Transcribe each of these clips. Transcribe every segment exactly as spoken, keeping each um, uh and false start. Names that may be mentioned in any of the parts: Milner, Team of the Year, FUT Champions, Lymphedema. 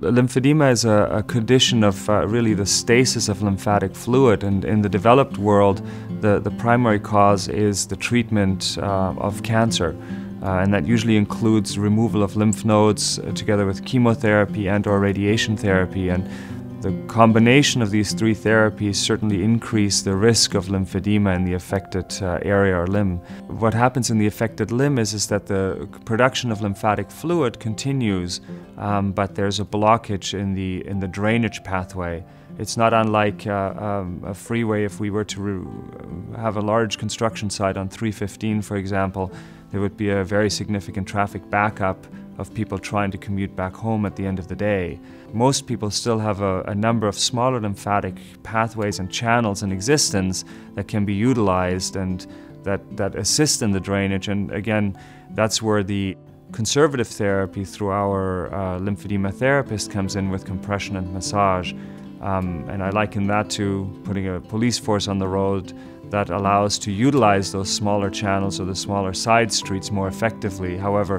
Lymphedema is a, a condition of uh, really the stasis of lymphatic fluid, and in the developed world the, the primary cause is the treatment uh, of cancer, uh, and that usually includes removal of lymph nodes uh, together with chemotherapy and or radiation therapy, and the combination of these three therapies certainly increase the risk of lymphedema in the affected uh, area or limb. What happens in the affected limb is, is that the production of lymphatic fluid continues, um, but there's a blockage in the, in the drainage pathway. It's not unlike uh, um, a freeway. If we were to re have a large construction site on three fifteen, for example, there would be a very significant traffic backup of people trying to commute back home at the end of the day. Most people still have a, a number of smaller lymphatic pathways and channels in existence that can be utilized and that, that assist in the drainage. And again, that's where the conservative therapy through our uh, lymphedema therapist comes in with compression and massage. Um, and I liken that to putting a police force on the road that allows to utilize those smaller channels or the smaller side streets more effectively. However,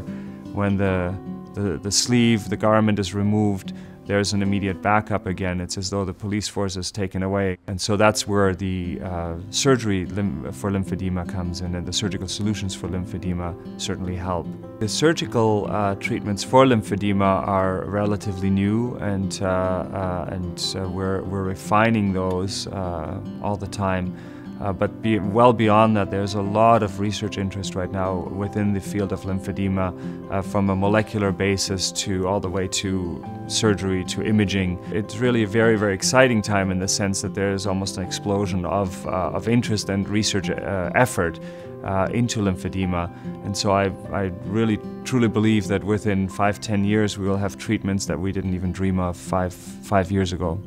when the, the, the sleeve, the garment is removed, there's an immediate backup again. It's as though the police force is taken away. And so that's where the uh, surgery lim for lymphedema comes in, and the surgical solutions for lymphedema certainly help. The surgical uh, treatments for lymphedema are relatively new, and, uh, uh, and uh, we're, we're refining those uh, all the time. Uh, but be, well beyond that, there's a lot of research interest right now within the field of lymphedema, uh, from a molecular basis to all the way to surgery, to imaging. It's really a very, very exciting time in the sense that there's almost an explosion of, uh, of interest and research uh, effort uh, into lymphedema. And so I, I really, truly believe that within five, ten years, we will have treatments that we didn't even dream of five, five years ago.